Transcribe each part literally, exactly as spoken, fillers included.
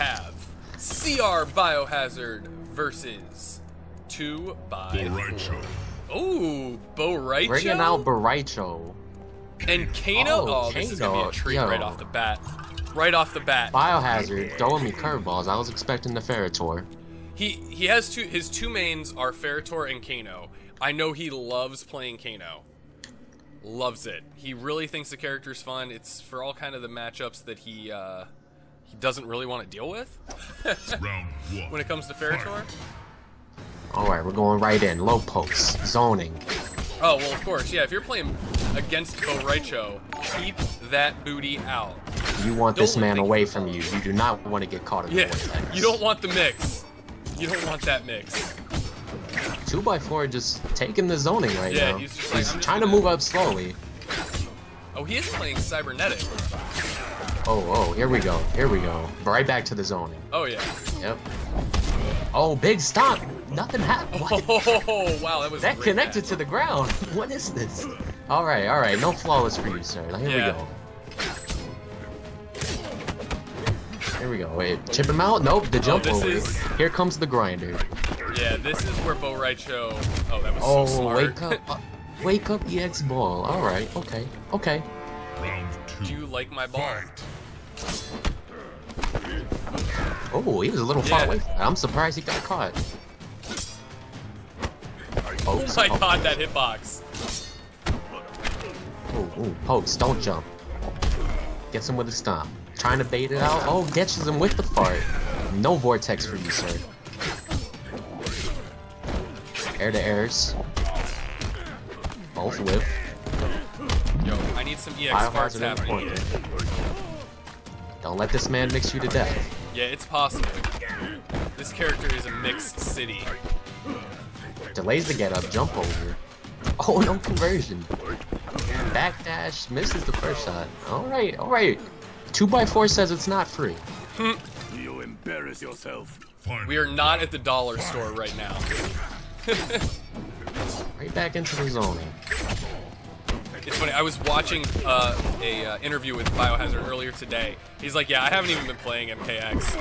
have cR Biohazard versus two by Bo' Rai Cho. Oh, Bo' Rai Cho. Bringing out Bo' Rai Cho. And Kano. Oh, oh this is gonna be a treat. Yo. Right off the bat. Right off the bat. Biohazard throwing me curveballs. I was expecting the Ferator. He he has two. His two mains are Ferator and Kano. I know he loves playing Kano. Loves it. He really thinks the character's fun. It's for all kind of the matchups that he uh, he doesn't really want to deal with. Round one. When it comes to Ferator. All right, we're going right in. Low post zoning. Oh well, of course, yeah. If you're playing against Bo' Rai Cho, keep that booty out. You want don't this man away from you. You do not want to get caught in the yeah, you don't want the mix. You don't want that mix. Two by four just taking the zoning right yeah, now. He's, just he's like, trying to move up slowly. Oh, he is playing cybernetic. Oh, oh, here we go, here we go. Right back to the zoning. Oh yeah. Yep. Oh, big stomp. Nothing happened. What? Oh wow, that was that connected match to the ground. What is this? All right, all right. No flawless for you, sir. Here yeah. we go. Here we go. Wait, chip him out. Nope, the jump oh, over. Is... Here comes the grinder. Yeah, this is where Bo' Rai Cho. Oh, that was oh, so smart. Oh, wake up! Uh, wake up, E X ball. All right, okay, okay. Do you like my ball? Oh, he was a little yeah. far away. I'm surprised he got caught. Oh, oh my oh, God, that hitbox! Oh, oh, pokes! Don't jump. Gets him with a stomp. Trying to bait it out. Oh, catches him with the fart. No vortex for you, sir. Air to airs. Both whip. Yo, I need some E X farts happening here. Don't let this man mix you to death. Yeah, it's possible. This character is a mixed city. Delays the get up, jump over. Oh, no conversion. Backdash, misses the first shot. Alright, alright. two by four says it's not free. You embarrass yourself. We are not at the dollar store right now. Right back into the zoning. It's funny, I was watching uh, a uh, interview with Biohazard earlier today. He's like, yeah, I haven't even been playing M K X.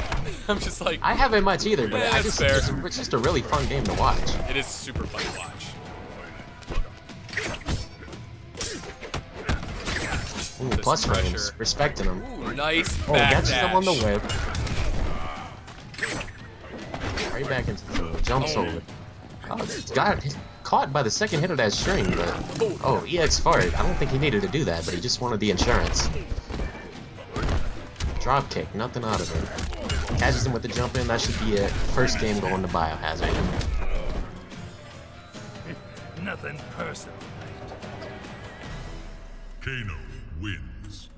I'm just like... I haven't much either, but yeah, I just, fair. It's, it's just a really fun game to watch. It is super fun to watch. Ooh, plus frames. Respecting him. Ooh, nice backdash. Oh, catches him on the whip. Right back into the jumps oh. over. Oh, got caught by the second hit of that string, but... Oh, E X fart. I don't think he needed to do that, but he just wanted the insurance. Drop kick. Nothing out of it. Catches him with the jump in. That should be it. First game going to Biohazard. Nothing personal. Kano wins.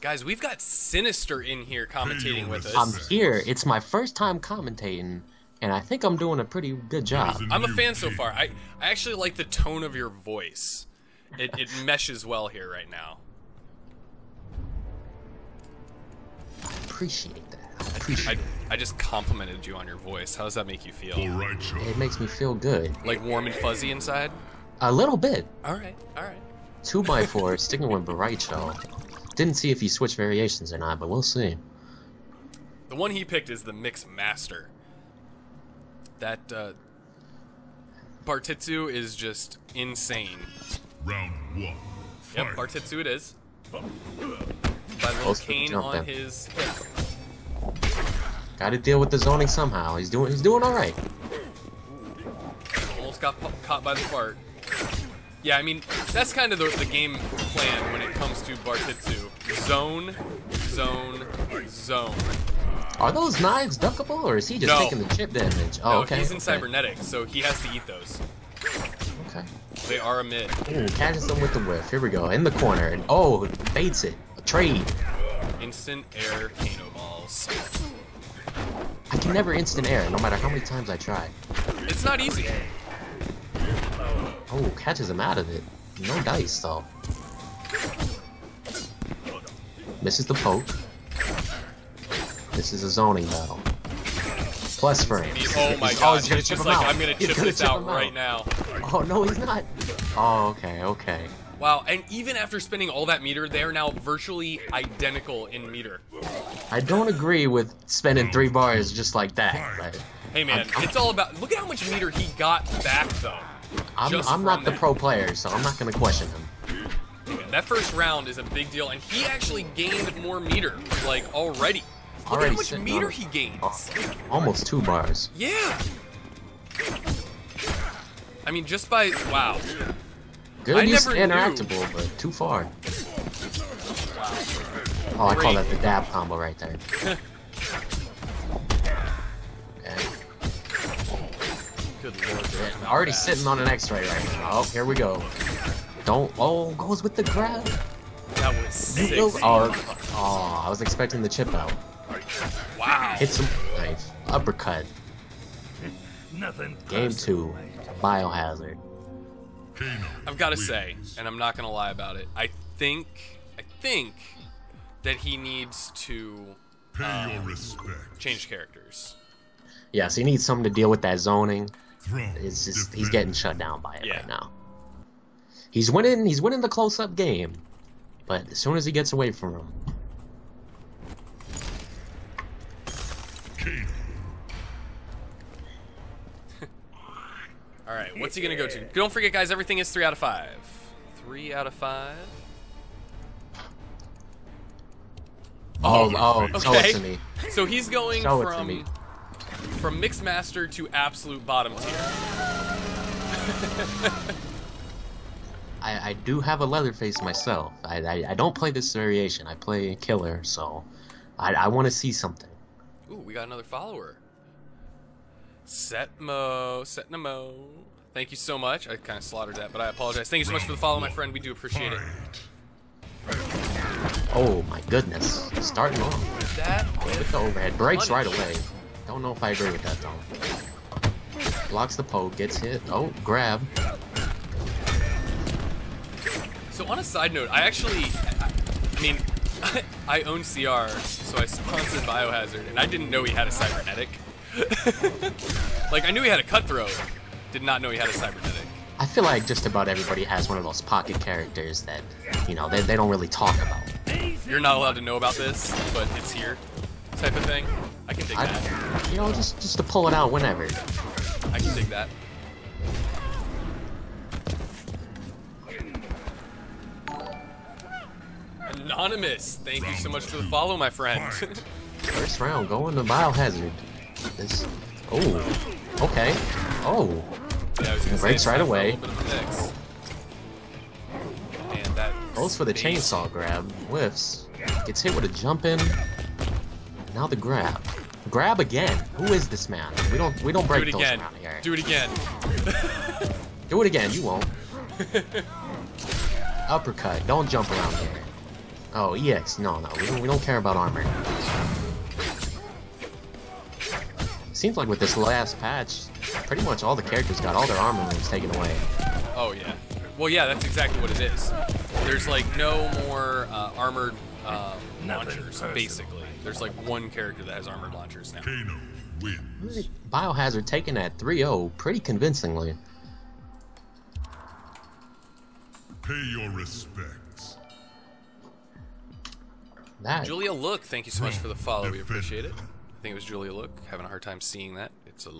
Guys, we've got Sinister in here commentating with us. I'm here. It's my first time commentating, and I think I'm doing a pretty good job. I'm a fan so far. I, I actually like the tone of your voice. It, it meshes well here right now. I appreciate that. I appreciate I, I, I just complimented you on your voice. How does that make you feel? It makes me feel good. Like warm and fuzzy inside? A little bit. Alright, alright. two by four, sticking with Bo' Rai Cho. Didn't see if he switched variations or not, but we'll see. The one he picked is the Mix Master. That, uh... Bartitsu is just insane. Round one. Fight. Yep, Bartitsu it is. By little cane on in. his hip. Got to deal with the zoning somehow. He's doing. He's doing all right. Almost got caught by the fart. Yeah, I mean that's kind of the, the game plan when it comes to Bartitsu. Zone, zone, zone. Are those knives duckable, or is he just no. taking the chip damage? Oh, no, okay. He's in okay. cybernetics, so he has to eat those. Okay. They are a mid. Ooh, catches them with the whiff. Here we go. In the corner, and oh, baits it. A trade. Instant air Kano balls. I can never instant air, no matter how many times I try. It's not easy. Oh, catches him out of it. No dice, though. Misses the poke. This is a zoning battle. Plus frames. Oh my he's, god, oh, it's just like, out. I'm gonna chip gonna this chip out right out. now. Oh, no, he's not. Oh, okay, okay. Wow, and even after spending all that meter, they are now virtually identical in meter. I don't agree with spending three bars just like that. But hey man, I'm, it's all about, look at how much meter he got back though. I'm, I'm not that. the pro player, so I'm not gonna question him. Yeah, that first round is a big deal, and he actually gained more meter, like already. Look already at how much meter on, he gains. Oh, almost two bars. Yeah. I mean, just by, wow. Good, he's interactable, knew. but too far. Wow. Oh, I Great. call that the dab combo right there. Yeah. Good lord, yeah, already fast. sitting on an X-ray right now. Oh, here we go. Don't, oh, goes with the grab. That was sick. Oh, oh, I was expecting the chip out. Wow. Hit some, nice. Uppercut. Nothing. Game two, Biohazard. I've got to say, and I'm not going to lie about it, I think, I think that he needs to um, change characters. Yeah, so he needs something to deal with that zoning. It's just, he's getting shut down by it yeah. right now. He's winning, he's winning the close-up game, but as soon as he gets away from him. All right, what's he gonna go to? Don't forget, guys, everything is three out of five. Three out of five. Oh, oh, oh okay. Show it to me. So he's going show from me. from mixed master to absolute bottom tier. I, I do have a Leatherface myself. I, I I don't play this variation. I play killer, so I I want to see something. Ooh, we got another follower. Setmo, Setnamo. Thank you so much. I kind of slaughtered that, but I apologize. Thank you so much for the follow, my friend. We do appreciate it. Oh my goodness. Starting off. That with the overhead. Breaks right away. Don't know if I agree with that though. Blocks the poke, gets hit. Oh, grab. So on a side note, I actually, I, I mean, I own C R, so I sponsored Biohazard, and I didn't know he had a cybernetic. Like, I knew he had a cutthroat, did not know he had a cybernetic. I feel like just about everybody has one of those pocket characters that, you know, they, they don't really talk about. You're not allowed to know about this, but it's here, type of thing. I can dig I, that. You know, just, just to pull it out whenever. I can dig that. Anonymous, thank you so much for the follow, my friend. First round, going to Biohazard. This, oh, okay, oh, yeah, breaks right away, and that goes for the chainsaw grab, whiffs, gets hit with a jump in, and now the grab, grab again. Who is this man? We don't, we don't break do those again. around here. Do it again. Do it again. You won't. Uppercut. Don't jump around here. Oh, E X. No, no, we don't, we don't care about armor. Seems like with this last patch, pretty much all the characters got all their armor moves taken away. Oh yeah. Well yeah, that's exactly what it is. There's like no more uh, armored uh, launchers, basically. There's like one character that has armored launchers now. Kano wins. Biohazard taking that three oh pretty convincingly. Pay your respects. That. Julia Look, thank you so much for the follow. We appreciate it. I think it was Julia Look, having a hard time seeing that.